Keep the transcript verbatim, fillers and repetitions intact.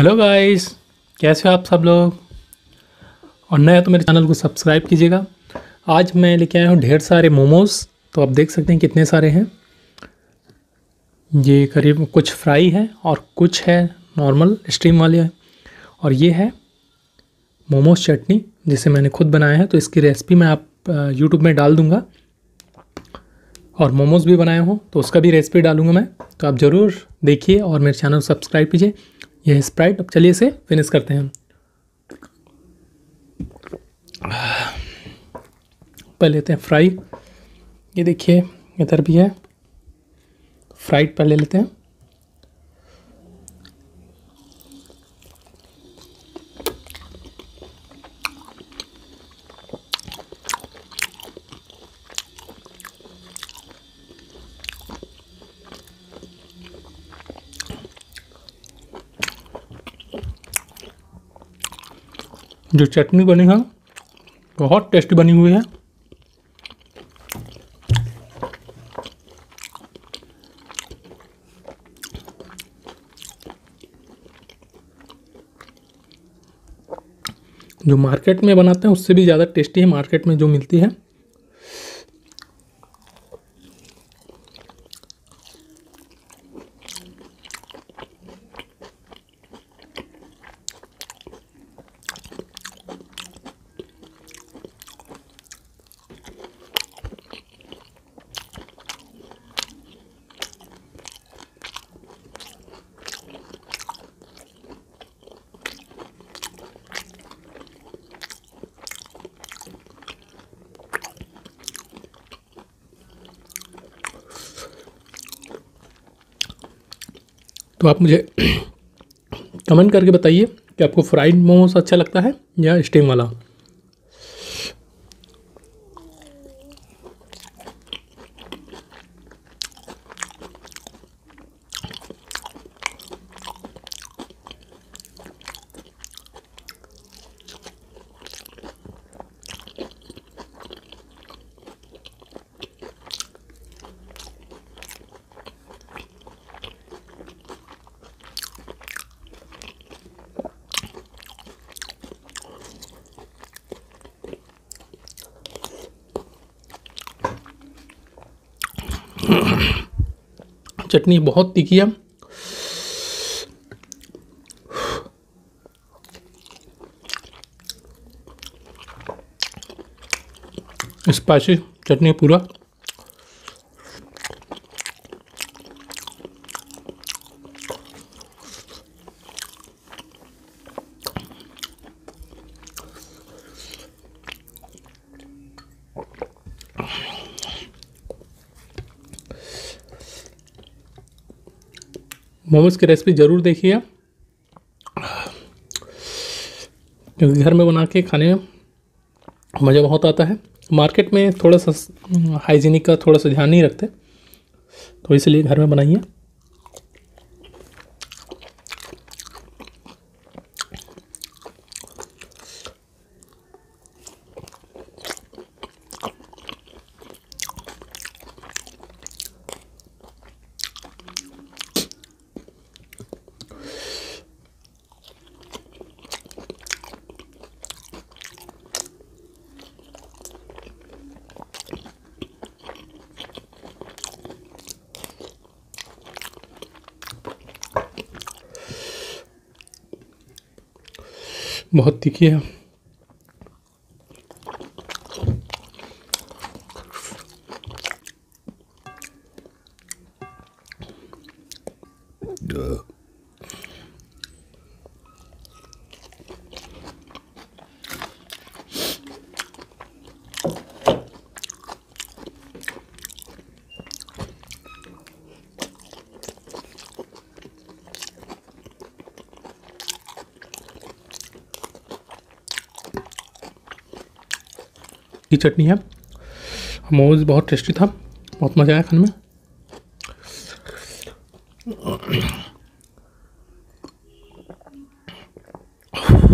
Hello guys, कैसे हो आप सब लोग। और नया तो मेरे चैनल को सब्सक्राइब कीजिएगा। आज मैं लेके आया हूँ ढेर सारे मोमोज़। तो आप देख सकते हैं कितने सारे हैं। ये करीब कुछ फ्राई है और कुछ है नॉर्मल स्टीम वाले हैं। और ये है मोमोज़ चटनी जिसे मैंने खुद बनाया है। तो इसकी रेसिपी मैं आप यूट्यूब में डाल दूँगा। और मोमोज़ भी बनाया हूँ तो उसका भी रेसिपी डालूँगा मैं। तो आप ज़रूर देखिए और मेरे चैनल को सब्सक्राइब कीजिए। यह स्प्राइट, अब चलिए इसे फिनिश करते हैं। पहले लेते हैं फ्राई। ये देखिए इधर भी है, फ्राइड पहले लेते हैं। जो चटनी बनी है बहुत टेस्टी बनी हुई है। जो मार्केट में बनाते हैं उससे भी ज़्यादा टेस्टी है मार्केट में जो मिलती है। तो आप मुझे कमेंट करके बताइए कि आपको फ्राइड मोमोज अच्छा लगता है या स्टीम वाला। चटनी बहुत तीखी है। स्पाइसी चटनी पूरा। मोमोज़ की रेसिपी ज़रूर देखिए क्योंकि घर में बना के खाने में मज़ा बहुत आता है। मार्केट में थोड़ा सा हाइजीनिक का थोड़ा सा ध्यान नहीं रखते तो इसलिए घर में बनाइए। बहुत तीखी है। ये चटनी है। मोमोज बहुत टेस्टी था, बहुत मज़ा आया खाने में।